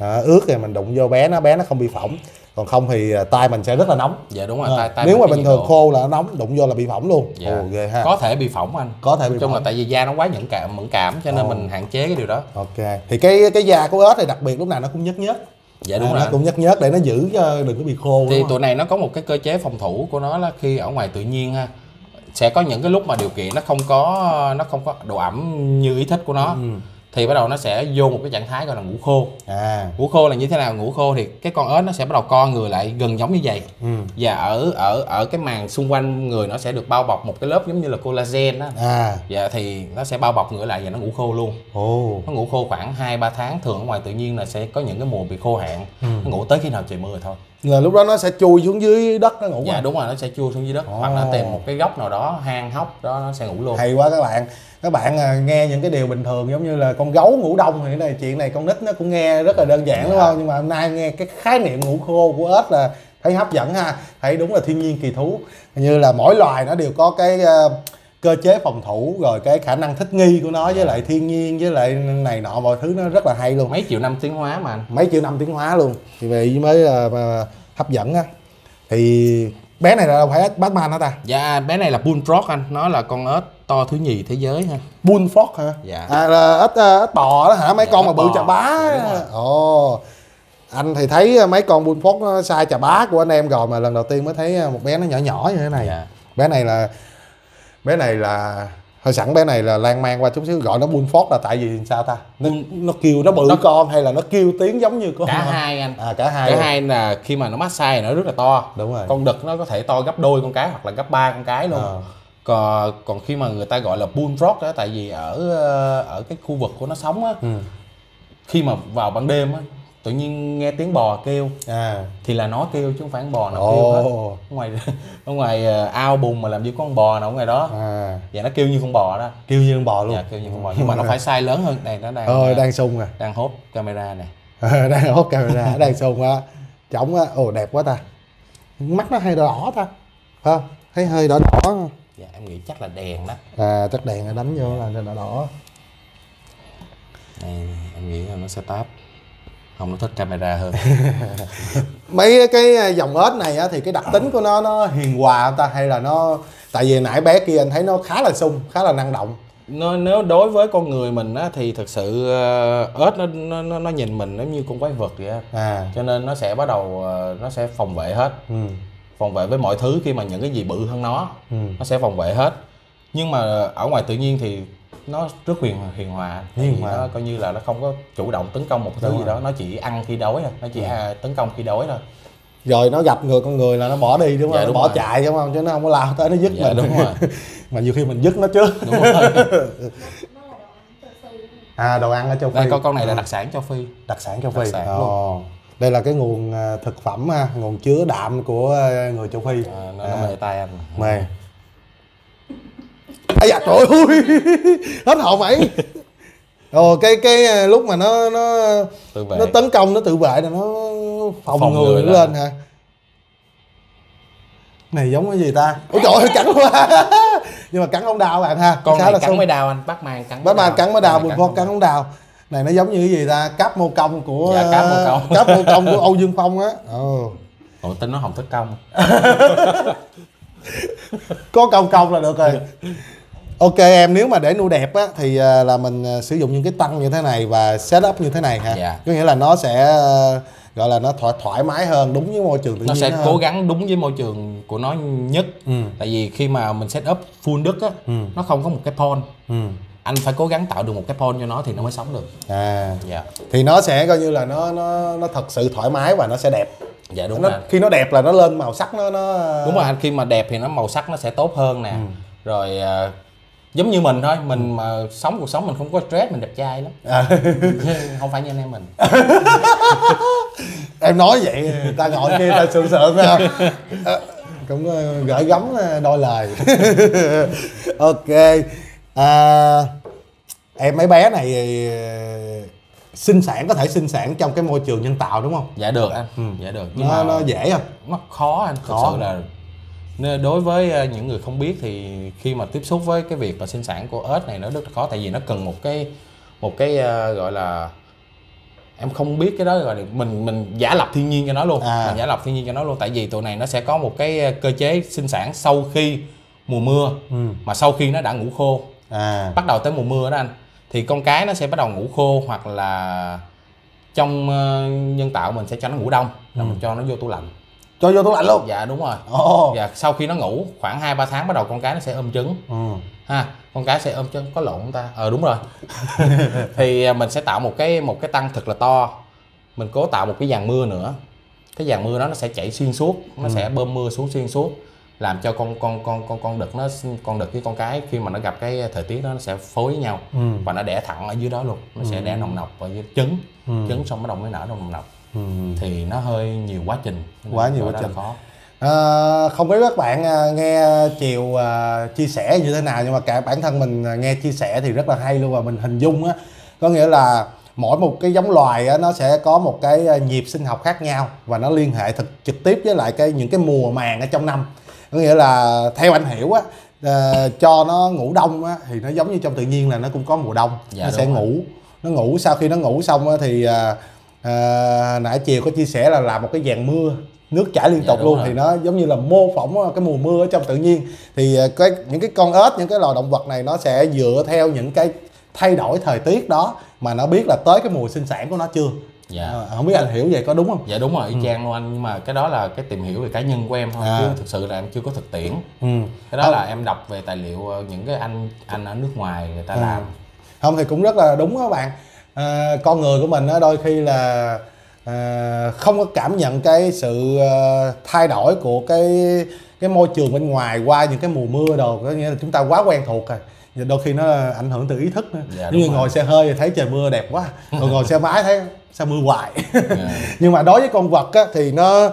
Ướt thì mình đụng vô bé nó không bị phỏng, còn không thì tay mình sẽ rất là nóng. Dạ đúng rồi. Tay nếu mà bình thường khô là nó nóng, đụng vô là bị phỏng luôn. Ghê ha. Có thể bị phỏng anh, có thể bị phỏng là tại vì da nó quá mẫn cảm cho nên mình hạn chế cái điều đó. Ok, thì cái da của ếch thì đặc biệt lúc nào nó cũng nhớt nhớt. Dạ đúng rồi. Nó cũng nhớt nhớt để nó giữ đừng có bị khô. Thì tụi này nó có một cái cơ chế phòng thủ của nó là khi ở ngoài tự nhiên ha, sẽ có những cái lúc mà điều kiện nó không có độ ẩm như ý thích của nó. Thì bắt đầu nó sẽ vô một cái trạng thái gọi là ngủ khô. Ngủ khô là như thế nào? Ngủ khô thì cái con ếch nó sẽ bắt đầu co người lại gần giống như vậy. Và ở cái màng xung quanh người nó sẽ được bao bọc một cái lớp giống như là collagen đó. Dạ, thì nó sẽ bao bọc người lại và nó ngủ khô luôn. Nó ngủ khô khoảng 2-3 tháng. Thường ở ngoài tự nhiên là sẽ có những cái mùa bị khô hạn. Nó ngủ tới khi nào trời mưa thôi. Là lúc đó nó sẽ chui xuống dưới đất nó ngủ. Dạ đúng rồi, nó sẽ chui xuống dưới đất. Hoặc nó tìm một cái góc nào đó, hang hốc đó, nó sẽ ngủ luôn. Hay quá các bạn. Các bạn nghe những cái điều bình thường giống như là con gấu ngủ đông thì này, chuyện này con nít nó cũng nghe rất là đơn giản đúng không? Nhưng mà hôm nay nghe cái khái niệm ngủ khô của ếch là thấy hấp dẫn ha. Thấy đúng là thiên nhiên kỳ thú. Như là mỗi loài nó đều có cái cơ chế phòng thủ, rồi cái khả năng thích nghi của nó với lại thiên nhiên, với lại này nọ mọi thứ, nó rất là hay luôn. Mấy triệu năm tiến hóa mà anh. Mấy triệu năm tiến hóa luôn. Thì vậy mới hấp dẫn á. Thì bé này là phải Batman hả ta? Dạ, bé này là Bullfrog anh. Nó là con ếch to thứ nhì thế giới ha. Bullfrog hả? Dạ. Là ếch bò đó hả? Mấy con mà bự chà bá. Ồ. Anh thì thấy mấy con Bullfrog nó size chà bá của anh em rồi, mà lần đầu tiên mới thấy một bé nó nhỏ nhỏ như thế này. Bé này là thôi sẵn bé này là lan man qua chút xíu, gọi nó Bullfrog là tại vì sao ta? Nó kêu nó bự con hay là nó kêu tiếng giống như con? Cả hai anh. Cả hai là khi mà nó massage nó rất là to. Đúng rồi. Con đực nó có thể to gấp đôi con cái hoặc là gấp 3 con cái luôn. Còn khi mà người ta gọi là Bullfrog đó, tại vì ở cái khu vực của nó sống á, khi mà vào ban đêm á, tự nhiên nghe tiếng bò kêu thì là nó kêu chứ không phải con bò nào kêu hết. Ở ngoài ao bùn mà làm gì có con bò nào ở ngoài đó. Dạ, nó kêu như con bò đó, kêu như con bò luôn. Dạ, kêu như con bò, nhưng mà nó phải size lớn hơn. Này nó đang sung nè, đang hốt camera nè. Đang hốt camera, đang sung á, trống á. Ồ đẹp quá ta, mắt nó hơi đỏ ta không? Thấy hơi đỏ đỏ không? Dạ em nghĩ chắc là đèn đó. Chắc đèn nó đánh vô là đỏ đỏ. Này em nghĩ là nó sẽ táp. Không, nó thích camera hơn. Mấy cái dòng ếch này á, thì cái đặc tính của nó hiền hòa ta, hay là nó, tại vì nãy bé kia anh thấy nó khá là sung, khá là năng động. Nếu đối với con người mình á, thì thực sự ếch nó nhìn mình giống như con quái vật vậy á. Cho nên nó sẽ bắt đầu nó sẽ phòng vệ hết. Phòng vệ với mọi thứ, khi mà những cái gì bự hơn nó sẽ phòng vệ hết. Nhưng mà ở ngoài tự nhiên thì nó rất hiền hòa. Nó coi như là nó không có chủ động tấn công một thứ gì đó, nó chỉ ăn khi đói thôi, nó chỉ tấn công khi đói thôi. Rồi nó gặp người con người là nó bỏ đi đúng không? Dạ, đúng, nó bỏ chạy đúng không? Chứ nó không có lao tới nó dứt mình. Đúng rồi. Mà nhiều khi mình dứt nó trước. Đúng rồi. Đồ ăn ở châu Phi. Đây, con này là đặc sản châu Phi. Đặc sản châu Phi. Đây là cái nguồn thực phẩm ha, nguồn chứa đạm của người châu Phi. Nó mề tay anh. Mề. Ây da, trời ơi. Hết hồn ấy. Ồ, cái lúc mà nó tấn công, nó tự vệ là nó phòng người lên hả? Này giống cái gì ta? Ôi trời ơi, cắn quá. Nhưng mà cắn không đau bạn ha. Con này cắn mới đau anh, Pacman cắn. Pacman cắn mới đau, Bullfrog cắn không đau. Này nó giống như cái gì ta? Cáp mô công của cáp mô công của Âu Dương Phong á. Ồ. Ủa tính nó không thích công. Có công là được rồi. Ok em, nếu mà để nuôi đẹp á thì là mình sử dụng những cái tăng như thế này và setup như thế này ha. Có nghĩa là nó sẽ gọi là nó thoải mái hơn, đúng với môi trường tự nhiên. Nó sẽ cố gắng đúng với môi trường của nó nhất. Tại vì khi mà mình setup full đất á, nó không có một cái pond. Anh phải cố gắng tạo được một cái pond cho nó thì nó mới sống được. Thì nó sẽ coi như là nó thật sự thoải mái và nó sẽ đẹp. Dạ đúng rồi. Khi nó đẹp là nó lên màu sắc nó đúng rồi anh, khi mà đẹp thì nó màu sắc nó sẽ tốt hơn nè. Rồi giống như mình thôi, mình mà sống cuộc sống mình không có stress, mình đẹp trai lắm. Không phải như anh em mình. Em nói vậy ta ngồi kia ta sượng sượng ha. Cũng gửi gắm đôi lời. Ok. Em mấy bé này sinh sản có thể sinh sản trong cái môi trường nhân tạo đúng không? Dạ được anh. Dạ được. Nhưng mà nó dễ không? Nó khó anh. Khó. Thật sự là đối với những người không biết thì khi mà tiếp xúc với cái việc mà sinh sản của ếch này nó rất là khó, tại vì nó cần một cái gọi là em không biết cái đó gọi là mình giả lập thiên nhiên cho nó luôn. Mình giả lập thiên nhiên cho nó luôn, tại vì tụi này nó sẽ có một cái cơ chế sinh sản sau khi mùa mưa, mà sau khi nó đã ngủ khô. Bắt đầu tới mùa mưa đó anh thì con cái nó sẽ bắt đầu ngủ khô, hoặc là trong nhân tạo mình sẽ cho nó ngủ đông, mình cho nó vô tủ lạnh. Cho vô tủ lạnh luôn? Dạ đúng rồi. Dạ, sau khi nó ngủ khoảng 2-3 tháng bắt đầu con cái nó sẽ ôm trứng. Ha, con cái sẽ ôm trứng, có lộn không ta? Đúng rồi. Thì mình sẽ tạo một cái tăng thật là to, mình cố tạo một cái dàn mưa nữa. Cái dàn mưa đó nó sẽ chảy xuyên suốt, nó sẽ bơm mưa xuống xuyên suốt, làm cho con đực với con cái khi mà nó gặp cái thời tiết đó nó sẽ phối với nhau, và nó đẻ thẳng ở dưới đó luôn, nó sẽ đẻ nồng nọc ở dưới trứng, trứng xong bắt đầu mới nở nồng nọc. Thì nó hơi nhiều quá trình, khó. Không biết các bạn nghe Chiều chia sẻ như thế nào, nhưng mà cả bản thân mình nghe chia sẻ thì rất là hay luôn, và mình hình dung á, có nghĩa là mỗi một cái giống loài á, nó sẽ có một cái nhịp sinh học khác nhau và nó liên hệ trực tiếp với lại những cái mùa màng ở trong năm. Có nghĩa là theo anh hiểu á, cho nó ngủ đông á, thì nó giống như trong tự nhiên là nó cũng có mùa đông. Nó sẽ ngủ, nó ngủ sau khi nó ngủ xong á, thì nãy Chiều có chia sẻ là làm một cái dàn mưa, nước chảy liên tục luôn. Thì nó giống như là mô phỏng cái mùa mưa ở trong tự nhiên. Thì những cái con ếch, những cái loài động vật này nó sẽ dựa theo những cái thay đổi thời tiết đó mà nó biết là tới cái mùa sinh sản của nó chưa. Không biết anh hiểu vậy có đúng không? Dạ đúng rồi, y chang luôn anh. Nhưng mà cái đó là cái tìm hiểu về cá nhân của em thôi, chứ thực sự là em chưa có thực tiễn. Cái đó là em đọc về tài liệu những cái anh ở nước ngoài người ta làm. Không thì cũng rất là đúng đó bạn. Con người của mình đôi khi là không có cảm nhận cái sự thay đổi của cái môi trường bên ngoài qua những cái mùa mưa đồ, có nghĩa là chúng ta quá quen thuộc rồi. Đôi khi nó ảnh hưởng từ ý thức nữa. Như ngồi xe hơi thì thấy trời mưa đẹp quá, rồi ngồi xe máy thấy sao mưa hoài. Nhưng mà đối với con vật á, thì nó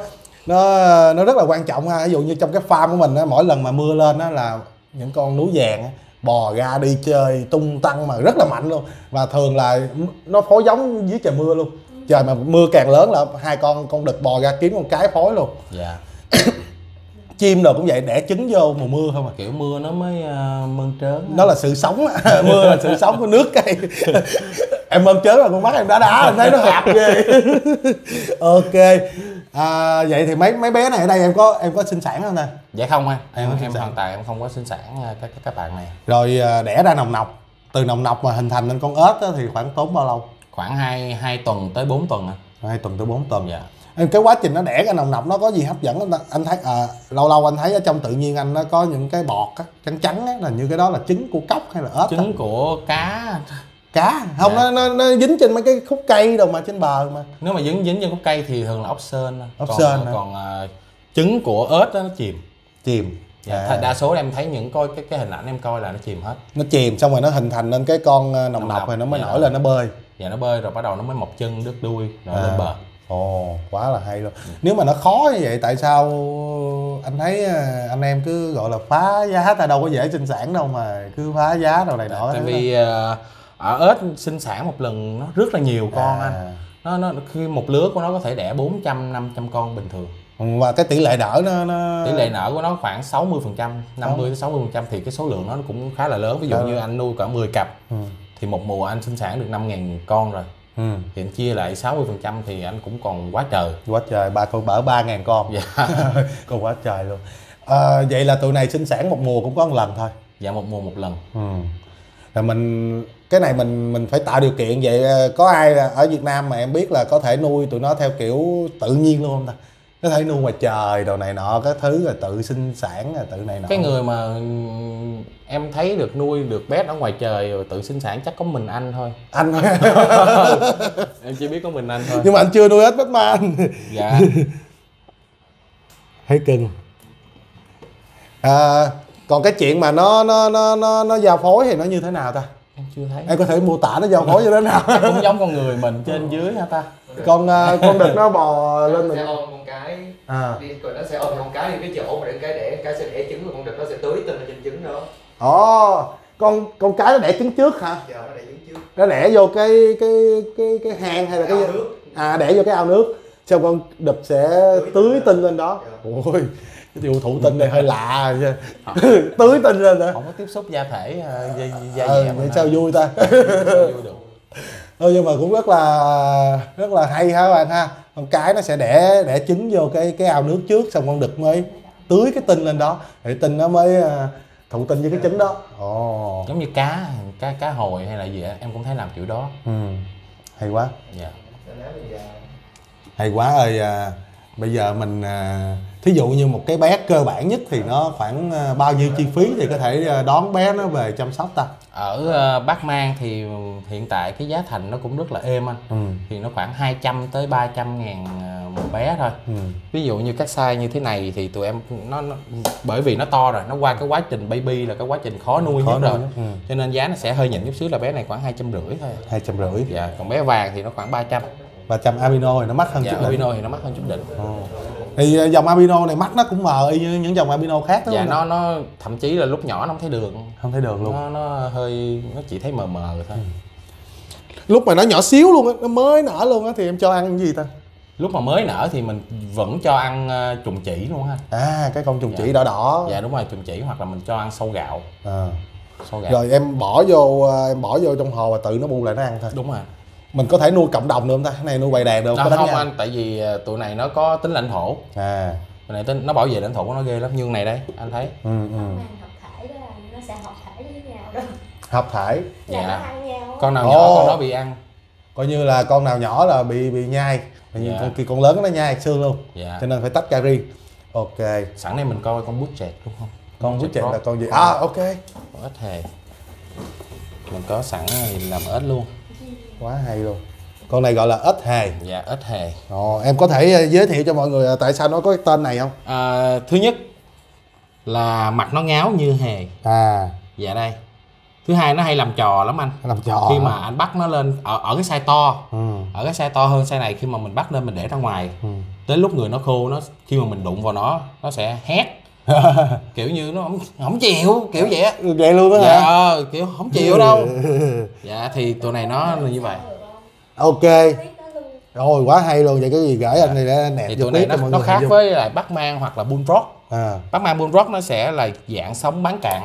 rất là quan trọng ha. Ví dụ như trong cái farm của mình á, mỗi lần mà mưa lên á là những con núi vàng á, bò ra đi chơi tung tăng mà rất là mạnh luôn, và thường là nó phối giống dưới trời mưa luôn. Trời mà mưa càng lớn là hai con đực bò ra kiếm con cái phối luôn. Chim đồ cũng vậy, đẻ trứng vô mùa mưa không à, kiểu mưa nó mới mơn trớn. Nó là sự sống. Mưa là sự sống của nước cây. Em mơn trớn là con mắt em đá em thấy nó hạp ghê. Ok. Vậy thì mấy bé này ở đây em có sinh sản không nè? Dạ không anh, em hoàn toàn em không có sinh sản các bạn này. Rồi đẻ ra nòng nọc, từ nòng nọc mà hình thành nên con ếch thì khoảng tốn bao lâu? Khoảng 2 tuần tới 4 tuần anh. 2 tuần tới 4 tuần. Dạ. Cái quá trình nó đẻ ra nòng nọc nó có gì hấp dẫn không? Anh thấy lâu lâu anh thấy ở trong tự nhiên anh nó có những cái bọt á, trắng trắng á, là như cái đó là trứng của cóc hay là ếch? Trứng của cá. Cá không? Dạ. Nó dính trên mấy cái khúc cây đâu mà trên bờ mà. Nếu mà dính trên khúc cây thì thường là ốc sên. Còn trứng của ếch đó, nó chìm. Đa số em thấy những coi cái hình ảnh em coi là nó chìm hết. Nó chìm xong rồi nó hình thành nên cái con nòng nọc rồi nó mới nổi lên, nó bơi. Dạ nó bơi rồi bắt đầu nó mới mọc chân đứt đuôi rồi lên bờ. Ồ, quá là hay luôn. Nếu mà nó khó như vậy tại sao anh thấy anh em cứ gọi là phá giá, ta đâu có dễ sinh sản đâu mà cứ phá giá rồi này nọ. Tại vì ở ếch sinh sản một lần nó rất là nhiều con anh. Nó khi một lứa của nó có thể đẻ 400-500 con bình thường. Và cái tỷ lệ nở nó... tỷ lệ nở của nó khoảng 60%, 50-60%, thì cái số lượng nó cũng khá là lớn. Ví dụ như anh nuôi cả 10 cặp thì một mùa anh sinh sản được 5.000 con rồi. Thì anh chia lại 60% thì anh cũng còn quá trời. Quá trời, ba con bở 3.000 con. Dạ. Còn quá trời luôn. À, vậy là tụi này sinh sản một mùa cũng có một lần thôi. Dạ, một mùa một lần. Là mình cái này mình phải tạo điều kiện. Vậy có ai ở Việt Nam mà em biết là có thể nuôi tụi nó theo kiểu tự nhiên luôn không ta? Có thể nuôi ngoài trời đồ này nọ các thứ rồi tự sinh sản rồi tự này nọ. Cái người mà em thấy được nuôi được bé ở ngoài trời rồi tự sinh sản chắc có mình anh thôi. Anh thôi. Em chỉ biết có mình anh thôi. Nhưng mà anh chưa nuôi hết Batman. Dạ. Thấy cưng. À, còn cái chuyện mà nó giao phối thì nó như thế nào ta? Em chưa thấy. Em có thể mô tả nó giao phối như thế nào? Cũng giống con người mình trên dưới hả ta? Con đực nó bò lên mình. Rồi nó sẽ ôm con cái đi cái chỗ mà để cái sẽ đẻ trứng, rồi con đực nó sẽ tưới tinh trên trứng nữa. Ồ, con cái nó đẻ trứng trước hả? Dạ, nó đẻ trứng trước. Nó đẻ vô cái hang hay là cái ao nước. À, đẻ vô cái ao nước. Xong con đực sẽ tưới tinh lên đó. Dạ. Ôi, cái vụ thụ tinh này hơi lạ rồi. Tưới tinh lên nữa. Không có tiếp xúc da thể da vậy sao vui ta? Vui được. Nhưng mà cũng rất là hay ha các bạn ha. Con cái nó sẽ đẻ trứng vô cái ao nước trước, xong con đực mới tưới cái tinh lên đó thì tinh nó mới thụ tinh với cái trứng đó. Ồ, giống như cá hồi hay là gì em cũng thấy làm kiểu đó. Hay quá. Dạ. Hay quá rồi. Bây giờ mình thí dụ như một cái bé cơ bản nhất thì nó khoảng bao nhiêu chi phí thì có thể đón bé nó về chăm sóc ta? Ở Bắc Mang thì hiện tại cái giá thành nó cũng rất là êm anh. Thì nó khoảng 200 tới 300 ngàn một bé thôi. Ví dụ như các size như thế này thì tụi em nó bởi vì nó to rồi, nó qua cái quá trình baby là cái quá trình khó nuôi nhất rồi. Cho nên giá nó sẽ hơi nhỉnh chút xíu, là bé này khoảng 250 thôi. 250. Dạ, còn bé vàng thì nó khoảng 300. 300 Albino thì nó mắc hơn chút đỉnh. Albino thì nó mắc hơn chút đỉnh. Thì dòng Albino này mắt nó cũng mờ y như những dòng Albino khác đó. Dạ, nó thậm chí là lúc nhỏ nó không thấy đường. Không thấy đường luôn. Nó hơi, nó chỉ thấy mờ mờ thôi. Lúc mà nó nhỏ xíu luôn á, nó mới nở luôn á thì em cho ăn cái gì ta? Lúc mà mới nở thì mình vẫn cho ăn trùng chỉ luôn ha. À, cái con trùng chỉ đỏ đỏ. Dạ đúng rồi, trùng chỉ, hoặc là mình cho ăn sâu gạo. Sâu gạo. Rồi em bỏ vô trong hồ và tự nó bu lại nó ăn thôi. Đúng rồi. Mình có thể nuôi cộng đồng được không ta? Cái này nuôi bầy đàn được không? Không anh, tại vì tụi này nó có tính lãnh thổ. Tụi này nó bảo vệ lãnh thổ của nó ghê lắm. Nhưng này đây, anh thấy. Hợp thể đó, nó sẽ hợp thể với nhau đó. Hợp thể. Dạ. Nó ăn nhau. Con nào nhỏ con đó bị ăn. Coi như là con nào nhỏ là bị nhai. Nhưng con lớn nó nhai xương luôn. Cho nên phải tách ra riêng. Ok. Sẵn đây mình coi con bút chẹt đúng không? Con bút chẹt là con gì? À, ok. Con ếch hề. Mình có sẵn thì làm ếch luôn. Quá hay luôn. Con này gọi là ếch hề. Dạ, ếch hề. Em có thể giới thiệu cho mọi người tại sao nó có cái tên này không? Thứ nhất là mặt nó ngáo như hề. Dạ đây. Thứ hai nó hay làm trò lắm anh. Làm trò. Khi mà anh bắt nó lên ở cái size to, ở cái size to hơn size này, khi mà mình bắt lên mình để ra ngoài, tới lúc người nó khô, nó khi mà mình đụng vào nó sẽ hét. Kiểu như nó không chịu, kiểu vậy luôn đó. Kiểu không chịu đâu. Dạ thì tụi này nó là như vậy. Ok. Rồi quá hay luôn. Vậy cái gì gửi anh này để nè. Thì tụi này nó khác với lại Pacman hoặc là Bulldog. Pacman Bulldog nó sẽ là dạng sống bán cạn.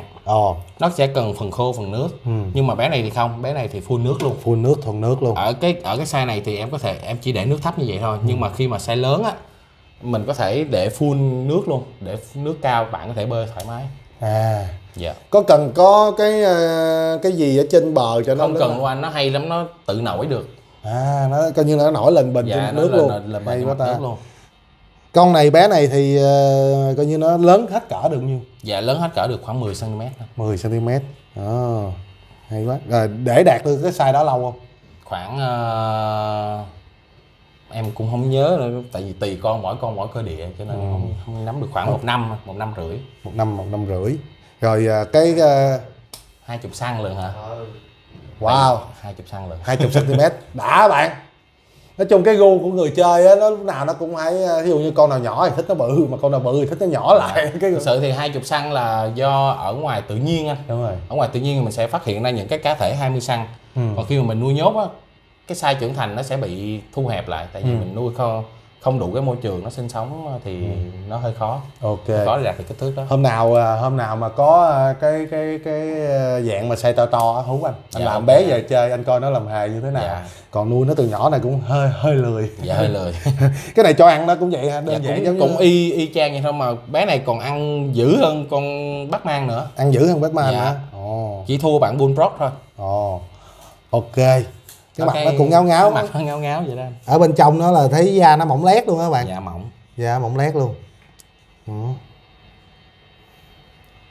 Nó sẽ cần phần khô phần nước. Nhưng mà bé này thì không, bé này thì full nước luôn. Full nước, thuần nước luôn. Ở cái size này thì em có thể em chỉ để nước thấp như vậy thôi. Nhưng mà khi mà size lớn á, mình có thể để full nước luôn, để nước cao bạn có thể bơi thoải mái. Dạ. Có cần có cái gì ở trên bờ cho nó không cần luôn anh, nó hay lắm, nó tự nổi được. Nó coi như là nó nổi lần bình trên nước luôn. Hay quá ta. Con này bé này thì coi như nó lớn hết cỡ được nhiêu? Dạ, lớn hết cỡ được khoảng 10 cm. 10 cm. Hay quá. Rồi để đạt được cái size đó lâu không? Khoảng em cũng không nhớ nữa, tại vì tùy con, mỗi cơ địa cho nên không nắm được, khoảng 1 năm, 1 năm rưỡi. 1 năm, 1 năm rưỡi. Rồi cái 20 xăng lần hả? Wow, 20 xăng lần, 20 cm. Đã bạn. Nói chung cái gu của người chơi á, nó lúc nào nó cũng phải, ví dụ như con nào nhỏ thì thích nó bự, mà con nào bự thì thích nó nhỏ lại. Thực sự thì 20 xăng là do ở ngoài tự nhiên anh. Đúng rồi. Ở ngoài tự nhiên mình sẽ phát hiện ra những cái cá thể 20 xăng. Còn khi mà mình nuôi nhốt á, cái size trưởng thành nó sẽ bị thu hẹp lại, tại vì mình nuôi không đủ cái môi trường nó sinh sống thì nó hơi khó. Ok. Có đạt được kích thước đó. Hôm nào mà có cái dạng mà size to to hú anh dạ, làm bé về chơi anh coi nó làm hề như thế nào. Dạ. Còn nuôi nó từ nhỏ này cũng hơi lười. Dạ hơi lười. Cái này cho ăn nó cũng vậy ha, đơn dạ, giản cũng y chang vậy thôi, mà bé này còn ăn dữ hơn con Batman nữa. Ăn dữ hơn Batman dạ. Hả? Ồ. Chỉ thua bạn Bullfrog thôi. Ồ. Ok. Cái mặt nó cũng ngáo mặt nó ngáo vậy đó. Ở bên trong nó là thấy da nó mỏng lét luôn đó bạn. Dạ mỏng. Da mỏng lét luôn.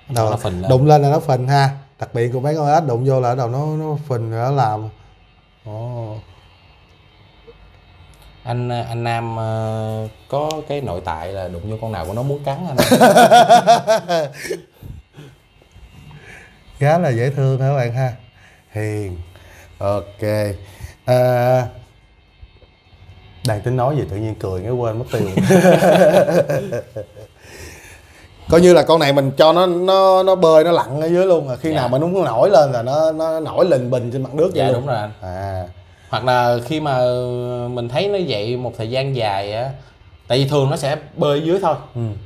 Đầu đụng lên là nó phình ha. Đặc biệt của mấy con ếch đụng vô là ở đầu nó phình rồi nó làm. Anh Nam có cái nội tại là đụng vô con nào của nó muốn cắn anh. Khá là dễ thương hả bạn ha. Hiền. Ok. Đang tính nói gì tự nhiên cười cái quên mất tiêu. Coi như là con này mình cho nó bơi nó lặn ở dưới luôn, khi dạ. nào mà nó muốn nổi lên là nó nổi lình bình trên mặt nước vậy. Dạ luôn. Đúng rồi anh. Hoặc là khi mà mình thấy nó vậy một thời gian dài á, tại vì thường nó sẽ bơi dưới thôi.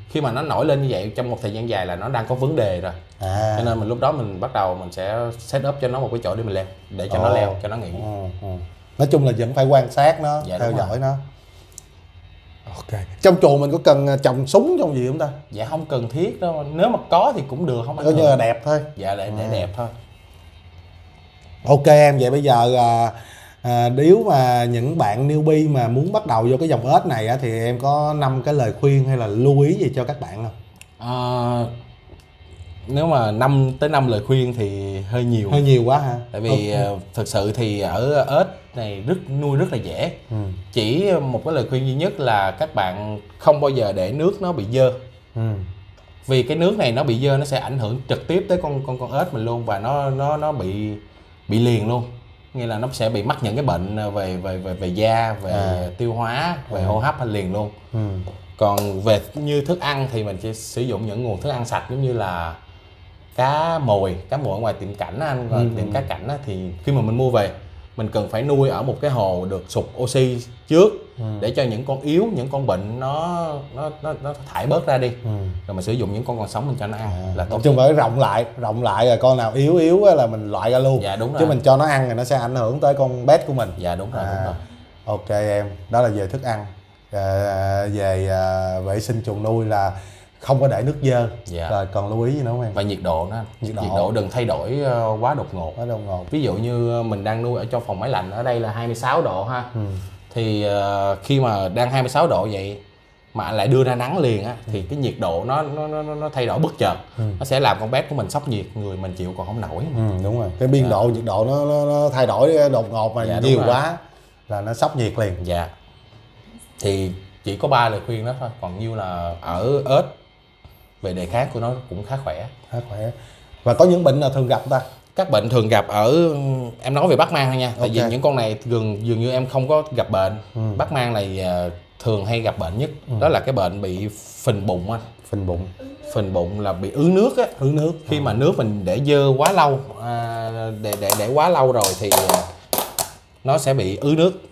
Khi mà nó nổi lên như vậy trong một thời gian dài là nó đang có vấn đề rồi. Cho nên mình lúc đó mình bắt đầu mình sẽ set up cho nó một cái chỗ để mình leo, để cho nó leo, cho nó nghỉ. Nói chung là vẫn phải quan sát nó, dạ, theo dõi nó. Ok. Trong chuồng mình có cần trồng súng trong gì không ta? Dạ không cần thiết đâu, nếu mà có thì cũng được, không ảnh hưởng. Coi như là đẹp thôi. Dạ để đẹp thôi. Ok em, vậy bây giờ nếu mà những bạn newbie mà muốn bắt đầu vô cái dòng ếch này thì em có 5 cái lời khuyên hay là lưu ý gì cho các bạn không? Nếu mà 5 tới 5 lời khuyên thì hơi nhiều. Hơi nhiều quá hả? Tại vì thực sự thì ở ếch này nuôi rất là dễ. Chỉ một cái lời khuyên duy nhất là các bạn không bao giờ để nước nó bị dơ. Vì cái nước này nó bị dơ nó sẽ ảnh hưởng trực tiếp tới con ếch mình luôn, và nó bị liền luôn. Nghĩa là nó sẽ bị mắc những cái bệnh về da, về tiêu hóa, về hô hấp hay liền luôn. Còn về như thức ăn thì mình chỉ sử dụng những nguồn thức ăn sạch, giống như là cá mồi ở ngoài tiệm cảnh anh, tiệm cá cảnh thì khi mà mình mua về mình cần phải nuôi ở một cái hồ được sụp oxy trước, để cho những con yếu, những con bệnh nó thải bớt ra đi, rồi mình sử dụng những con còn sống mình cho nó ăn là tốt. Chứ phải rộng lại rồi con nào yếu là mình loại ra luôn. Dạ đúng rồi. Chứ mình cho nó ăn thì nó sẽ ảnh hưởng tới con pet của mình. Dạ đúng rồi, đúng rồi. Ok em, đó là về thức ăn. Về vệ sinh chuồng nuôi là không có để nước dơ. Dạ. Rồi còn lưu ý gì nữa không em? Và nhiệt độ nữa. Nhiệt độ đừng thay đổi quá đột ngột. Ví dụ như mình đang nuôi ở trong phòng máy lạnh, ở đây là 26 độ ha. Thì khi mà đang 26 độ vậy mà lại đưa ra nắng liền á, thì cái nhiệt độ nó thay đổi bất chợt. Nó sẽ làm con pet của mình sốc nhiệt, người mình chịu còn không nổi. Đúng rồi. Cái biên độ nhiệt độ nó thay đổi đột ngột mà dạ, nhiều quá là nó sốc nhiệt liền. Dạ. Thì chỉ có 3 lời khuyên đó thôi, còn như là ở ếch về đề kháng của nó cũng khá khỏe. Và có những bệnh nào thường gặp ta? Các bệnh thường gặp ở, em nói về Pacman thôi nha, tại vì những con này dường như em không có gặp bệnh. Pacman này thường hay gặp bệnh nhất, đó là cái bệnh bị phình bụng anh. Phình bụng là bị ứ nước á. Khi mà nước mình để dơ quá lâu, để quá lâu rồi thì nó sẽ bị ứ nước.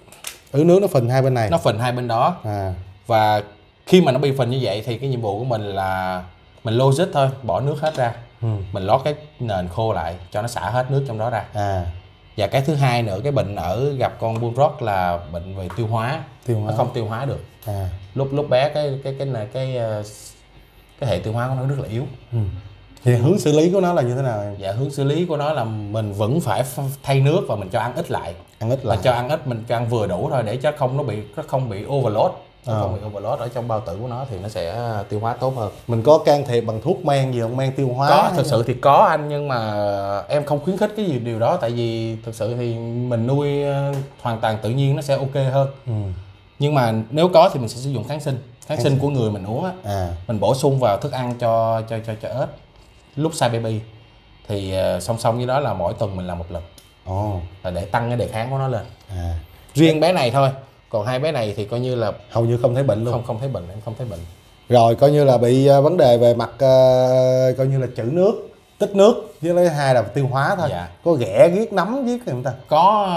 Nó phình hai bên này, nó phình hai bên đó. Và khi mà nó bị phình như vậy thì cái nhiệm vụ của mình là mình logic thôi, bỏ nước hết ra, mình lót cái nền khô lại cho nó xả hết nước trong đó ra. Và cái thứ hai nữa, cái bệnh gặp con Bullfrog là bệnh về tiêu hóa, nó không tiêu hóa được. Lúc bé cái hệ tiêu hóa của nó rất là yếu. Thì hướng xử lý của nó là như thế nào em? Dạ hướng xử lý của nó là mình vẫn phải thay nước và mình cho ăn ít lại. Mình cho ăn vừa đủ thôi để cho nó không bị overload. Không bị overload ở trong bao tử của nó thì nó sẽ tiêu hóa tốt hơn. Mình có can thiệp bằng thuốc men gì không? Men tiêu hóa? Có, thực sự thì có anh, nhưng mà em không khuyến khích điều đó, tại vì thực sự thì mình nuôi hoàn toàn tự nhiên nó sẽ ok hơn. Nhưng mà nếu có thì mình sẽ sử dụng kháng sinh của người mình uống á. Mình bổ sung vào thức ăn cho ếch lúc size baby, thì song song với đó là mỗi tuần mình làm một lần, là để tăng cái đề kháng của nó lên. Riêng bé này thôi Còn hai bé này thì coi như là hầu như không thấy bệnh luôn. Không thấy bệnh, em không thấy bệnh. Rồi coi như là bị vấn đề về mặt coi như là chữ nước, tích nước, với lấy hai là tiêu hóa thôi. Dạ. Có ghẻ ghét nấm ghét không ta? Có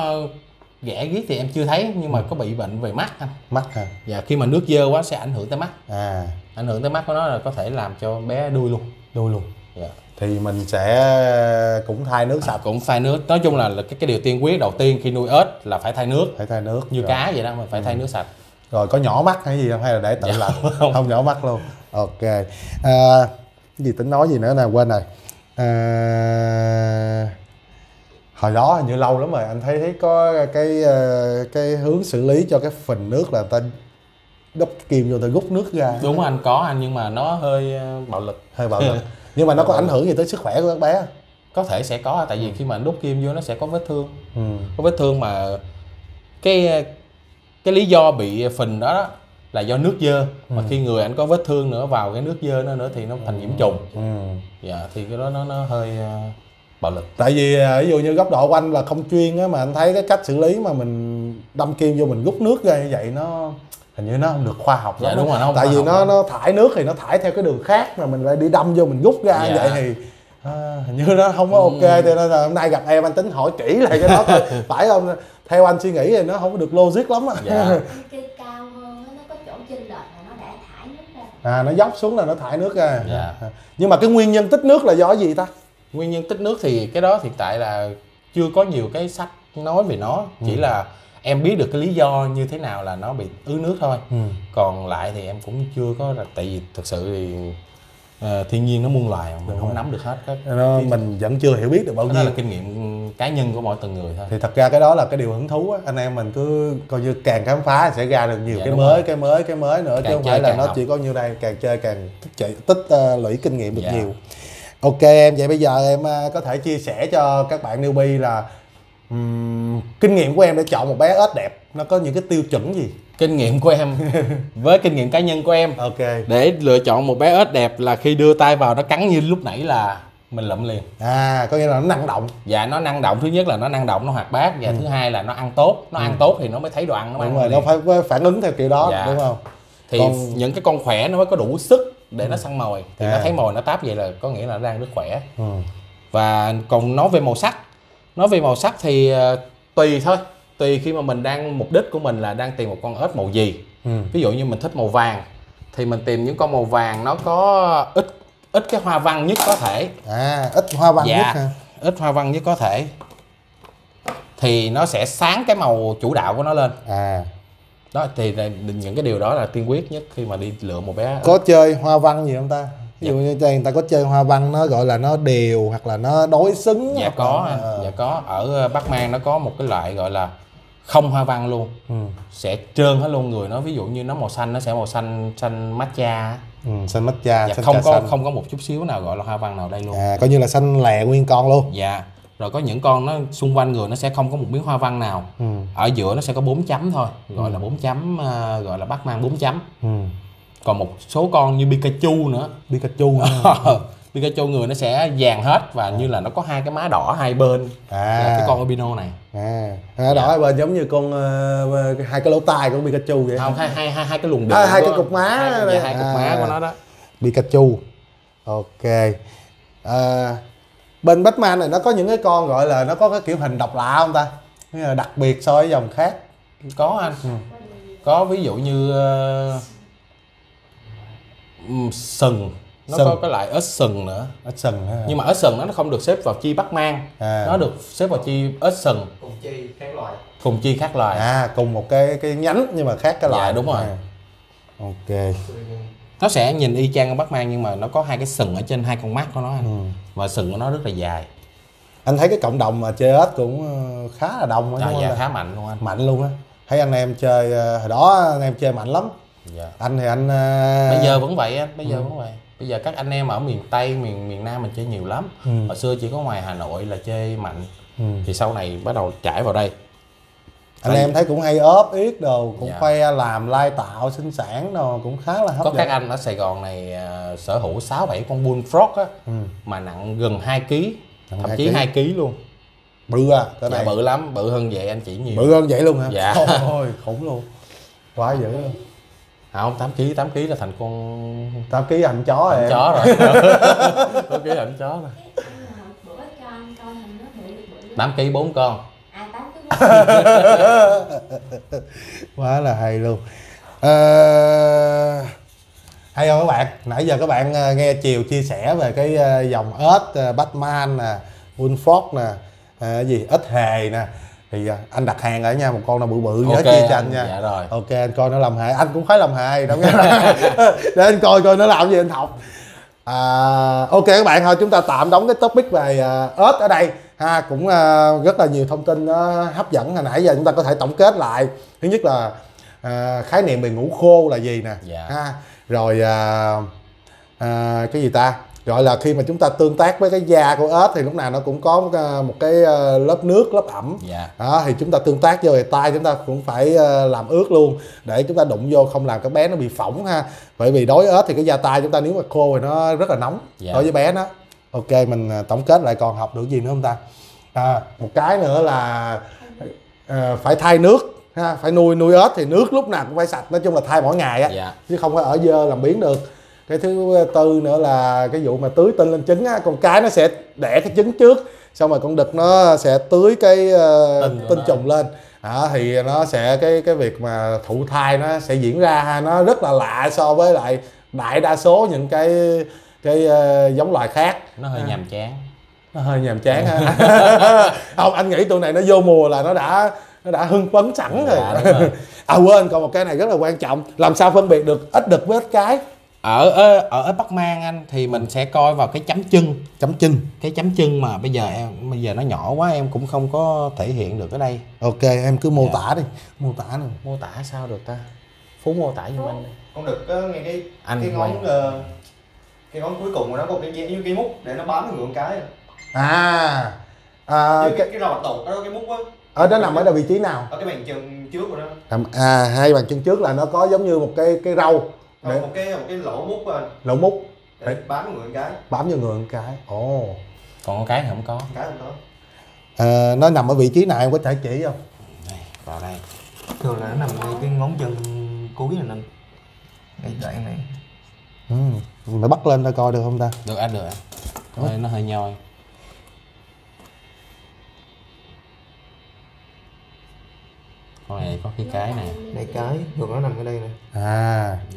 ghẻ ghét thì em chưa thấy, nhưng mà có bị bệnh về mắt anh. Mắt hả? Dạ, khi mà nước dơ quá sẽ ảnh hưởng tới mắt. À, ảnh hưởng tới mắt của nó là có thể làm cho bé đuôi luôn. Đuôi luôn. Dạ. Thì mình sẽ cũng thay nước sạch. Cũng thay nước. Nói chung là cái điều tiên quyết đầu tiên khi nuôi ếch là phải thay nước. Phải thay nước. Như rồi. Cá vậy đó, mình phải thay nước sạch. Rồi có nhỏ mắt hay gì không? Hay là để tự làm? Không. Không nhỏ mắt luôn. Ok. Gì tính nói gì nữa nè, quên rồi. Hồi đó hình như lâu lắm rồi anh thấy có cái hướng xử lý cho cái phình nước là ta đắp kim vô ta rút nước ra. Đúng đó. Anh có anh, nhưng mà nó hơi bạo lực. Hơi bạo lực. Nhưng mà nó có ảnh hưởng gì tới sức khỏe của các bé? Có thể sẽ có, tại vì khi mà anh đút kim vô nó sẽ có vết thương. Có vết thương mà cái lý do bị phình đó là do nước dơ. Mà khi người anh có vết thương nữa, vào cái nước dơ nó nữa thì nó thành nhiễm trùng. Dạ, thì cái đó nó hơi bạo lực. Tại vì ví dụ như góc độ của anh là không chuyên á, mà anh thấy cái cách xử lý mà mình đâm kim vô mình rút nước ra như vậy nó hình như nó không được khoa học lắm. Dạ, đúng rồi, nó tại vì nó thải nước thì nó thải theo cái đường khác, mà mình lại đi đâm vô mình rút ra. Dạ. Vậy thì hình như nó không có ok. Cho nên là hôm nay gặp em, anh tính hỏi kỹ lại cái đó thôi. Phải không? Theo anh suy nghĩ thì nó không có được logic lắm. Dạ. Cây cao hơn nó có chỗ chênh lệch là nó đã thải nước ra. À, nó dốc xuống là nó thải nước ra. Dạ. Nhưng mà cái nguyên nhân tích nước là do gì ta? Nguyên nhân tích nước thì cái đó hiện tại là chưa có nhiều cái sách nói về nó. Chỉ là em biết được cái lý do như thế nào là nó bị ứ nước thôi. Còn lại thì em cũng chưa có, tại vì thực sự thì thiên nhiên nó muôn loài, mình không nắm được hết các mình vẫn chưa hiểu biết được bao nhiêu. Đó là kinh nghiệm cá nhân của mỗi từng người thôi. Thì thật ra cái đó là cái điều hứng thú á, anh em mình cứ coi như càng khám phá sẽ ra được nhiều cái mới rồi. cái mới nữa, càng chứ không phải là nó học. Chỉ có nhiêu đây, càng chơi càng tích lũy kinh nghiệm được nhiều. Ok em, vậy bây giờ em có thể chia sẻ cho các bạn newbie là kinh nghiệm của em để chọn một bé ếch đẹp nó có những cái tiêu chuẩn gì? Kinh nghiệm của em với kinh nghiệm cá nhân của em để lựa chọn một bé ếch đẹp là khi đưa tay vào nó cắn như lúc nãy là mình lụm liền. À, có nghĩa là nó năng động. Dạ, nó năng động. Thứ nhất là nó năng động, nó hoạt bát. Và thứ hai là nó ăn tốt. Nó ăn tốt thì nó mới thấy đồ ăn, nó ăn rồi, nó phải phản ứng theo kiểu đó. Dạ. Đúng không? Thì còn những cái con khỏe nó mới có đủ sức để nó săn mồi. Thì nó thấy mồi nó táp vậy là có nghĩa là nó đang rất khỏe. Và còn nói về màu sắc thì tùy thôi, tùy khi mà mình đang, mục đích của mình là đang tìm một con ếch màu gì. Ví dụ như mình thích màu vàng thì mình tìm những con màu vàng nó có ít cái hoa văn nhất có thể. À, ít hoa văn nhất hả? Ít hoa văn nhất có thể thì nó sẽ sáng cái màu chủ đạo của nó lên. À, đó thì những cái điều đó là tiên quyết nhất khi mà đi lựa một bé. Có chơi hoa văn gì không ta? Ví dụ như người ta có chơi hoa văn nó gọi là nó đều hoặc là nó đối xứng. Dạ có, dạ có. Ở Pacman nó có một cái loại gọi là không hoa văn luôn. Sẽ trơn hết luôn người nó. Ví dụ như nó màu xanh, nó sẽ màu xanh matcha. Xanh matcha, dạ, xanh không có xanh. Không có một chút xíu nào gọi là hoa văn nào đây luôn. À, coi như là xanh lè nguyên con luôn. Dạ. Rồi có những con nó xung quanh người nó sẽ không có một miếng hoa văn nào. Ở giữa nó sẽ có 4 chấm thôi. Gọi là 4 chấm, gọi là Pacman 4 chấm. Còn một số con như Pikachu nữa. Pikachu Pikachu người nó sẽ vàng hết. Và như là nó có hai cái má đỏ hai bên. À, cái con Obino này. À, dạ. Đỏ hai bên giống như con hai cái lỗ tai của Pikachu vậy. Không, hai cái luồng điện. À, hai cái cục má. Hai cục má của nó đó. Pikachu. Ok. Bên Batman này nó có những cái con gọi là nó có cái kiểu hình độc lạ không ta? Đặc biệt so với dòng khác. Có anh. Có ví dụ như sừng. Nó có cái loại ớt sừng nữa. Ớt sừng hả? Nhưng mà ớt sừng nó không được xếp vào chi Pacman. Nó được xếp vào chi ớt sừng. Cùng chi khác loài. Cùng chi khác loài. À, cùng một cái nhánh nhưng mà khác cái loài. Dạ, đúng rồi. Ok. Nó sẽ nhìn y chang con Pacman nhưng mà nó có hai cái sừng ở trên hai con mắt của nó anh. Và sừng của nó rất là dài. Anh thấy cái cộng đồng mà chơi ếch cũng khá là đông á. Dạ, khá mạnh luôn anh. Mạnh luôn á. Thấy anh em chơi hồi đó anh em chơi mạnh lắm. Dạ. Anh thì anh bây giờ vẫn vậy anh, bây giờ vẫn vậy. Bây giờ các anh em ở miền Tây, miền Nam mình chơi nhiều lắm. Hồi xưa chỉ có ngoài Hà Nội là chơi mạnh. Thì sau này bắt đầu trải vào đây. Anh em thấy cũng hay ốp yết đồ, cũng khoe làm lai tạo sinh sản đồ, cũng khá là hấp dẫn. Có các anh ở Sài Gòn này sở hữu 6-7 con bullfrog á, mà nặng gần 2 kg, thậm chí 2 kg luôn. Bự à, cái này. Dạ, bự lắm, bự hơn vậy anh chị nhiều. Bự hơn vậy luôn hả? Dạ. Ôi, khủng luôn. quá dữ luôn. À không, 8kg, 8kg là thành con... 8kg ảnh chó rồi em. Chó rồi. 8kg ảnh chó rồi. Bữa cho anh coi hình nó bự bự. 8kg 4 con. À 8kg. Quá là hay luôn. Hay không các bạn? Nãy giờ các bạn nghe Chiều chia sẻ về cái dòng ếch Batman nè, Wolford nè, gì ếch hề nè. Thì anh đặt hàng ở nha, một con nó bự bự nhớ chia cho anh nha. Dạ rồi. Ok, anh coi nó làm hề, anh cũng phải làm hề đâu nghe. Để anh coi coi nó làm gì anh học. Ok các bạn, thôi chúng ta tạm đóng cái topic về ếch ở đây ha. Cũng rất là nhiều thông tin nó hấp dẫn hồi nãy giờ, chúng ta có thể tổng kết lại. Thứ nhất là khái niệm về ngủ khô là gì nè, dạ. Ha. Rồi cái gì ta, gọi là khi mà chúng ta tương tác với cái da của ếch thì lúc nào nó cũng có một cái lớp nước, lớp ẩm, yeah. Đó, thì chúng ta tương tác vô thì tay chúng ta cũng phải làm ướt luôn để chúng ta đụng vô không làm các bé nó bị phỏng ha. Bởi vì đối với ếch thì cái da tay chúng ta nếu mà khô thì nó rất là nóng, yeah. Đối với bé nó. Ok, mình tổng kết lại còn học được gì nữa không ta? Một cái nữa là phải thay nước. Ha, phải nuôi ếch thì nước lúc nào cũng phải sạch, nói chung là thay mỗi ngày á, dạ. Chứ không phải ở dơ làm biến được. Cái thứ tư nữa là cái vụ mà tưới tinh lên trứng á, con cái nó sẽ đẻ cái trứng trước, xong rồi con đực nó sẽ tưới cái tinh trùng lên, thì nó sẽ cái việc mà thụ thai nó sẽ diễn ra ha. Nó rất là lạ so với lại đại đa số những cái giống loài khác. Nó hơi nhàm chán. Nó hơi nhàm chán ha. Không, anh nghĩ tụi này nó vô mùa là nó đã hưng phấn sẵn rồi. Dạ, rồi. À quên, còn một cái này rất là quan trọng, làm sao phân biệt được ếch đực với ếch cái? Ở Bắc Mang anh thì mình sẽ coi vào cái chấm chân, cái chấm chân mà bây giờ nó nhỏ quá em cũng không có thể hiện được ở đây. Ok, em cứ mô tả đi. Mô tả sao được ta? Phú mô tả giùm anh. Con đực ngay cái ngón cuối cùng của nó có một cái mút để nó bám ngưỡng cái. Cái rò tột đó, cái mút á. Nó nằm ở vị trí nào? Ở cái bàn chân trước của nó. Hai bàn chân trước là nó có giống như một cái râu. Để... Một cái lỗ mút lên. Lỗ mút. Để bám người cái. Bám vô người cái. Ồ. Còn con cái thì không có. Cái không có. Nó nằm ở vị trí nào em có thể chỉ không? Đây, vào đây. Thường là nó nằm ngay cái ngón chân cuối này anh. Đây đoạn này. Nó bắt lên ta coi được không ta? Được anh, được anh. Nó hơi nhoi. Con này có cái này. Đây cái, thường nó nằm ở đây nè.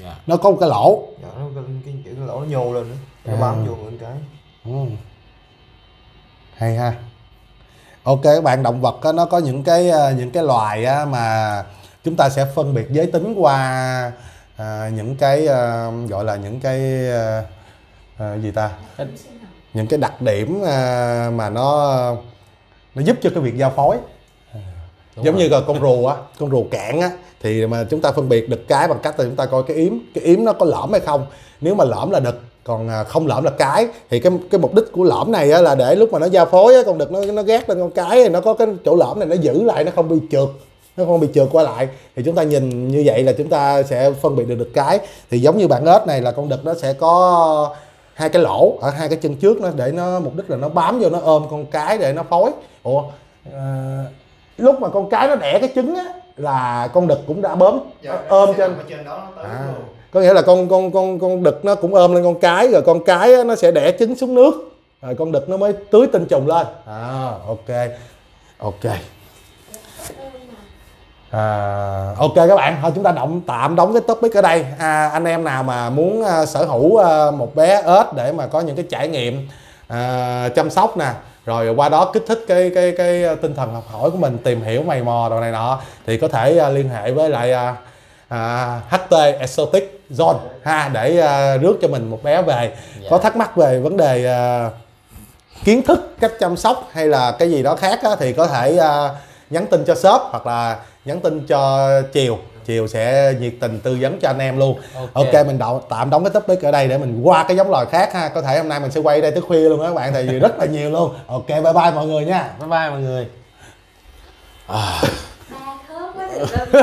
Dạ. Nó có một cái lỗ. Dạ, nó cái lỗ nó nhô lên đó. Nó bám vô cái. Hay ha. Ok các bạn, động vật đó, nó có những cái loài á, mà chúng ta sẽ phân biệt giới tính qua những cái gọi là những cái gì ta? Những cái đặc điểm mà nó giúp cho cái việc giao phối. Đúng giống rồi. Như là con rùa á, con rùa cạn á, thì mà chúng ta phân biệt đực cái bằng cách là chúng ta coi cái yếm nó có lõm hay không. Nếu mà lõm là đực, còn không lõm là cái. Thì cái mục đích của lõm này á, là để lúc mà nó giao phối á, con đực nó gác lên con cái, nó có cái chỗ lõm này nó giữ lại, nó không bị trượt, nó không bị trượt qua lại. Thì chúng ta nhìn như vậy là chúng ta sẽ phân biệt được đực cái. Thì giống như bạn ếch này là con đực nó sẽ có hai cái lỗ ở hai cái chân trước nó, để nó mục đích là nó bám vô, nó ôm con cái để nó phối. Lúc mà con cái nó đẻ cái trứng á là con đực cũng đã bấm, dạ, ôm trên đó nó tới luôn. Có nghĩa là con đực nó cũng ôm lên con cái, rồi con cái nó sẽ đẻ trứng xuống nước, rồi con đực nó mới tưới tinh trùng lên. Ok. Ok các bạn, thôi chúng ta tạm đóng cái topic ở đây. Anh em nào mà muốn sở hữu một bé ếch để mà có những cái trải nghiệm chăm sóc nè, rồi qua đó kích thích cái tinh thần học hỏi của mình, tìm hiểu mày mò đồ này nọ, thì có thể liên hệ với lại HT Exotic Zone ha, để rước cho mình một bé về. Có thắc mắc về vấn đề kiến thức, cách chăm sóc hay là cái gì đó khác á, thì có thể nhắn tin cho shop hoặc là nhắn tin cho Chiều sẽ nhiệt tình tư vấn cho anh em luôn. Ok, mình tạm đóng cái topic ở đây để mình qua cái giống loài khác ha. Có thể hôm nay mình sẽ quay ở đây tới khuya luôn đó các bạn, tại vì rất là nhiều luôn. Ok, bye bye mọi người nha. Bye bye mọi người.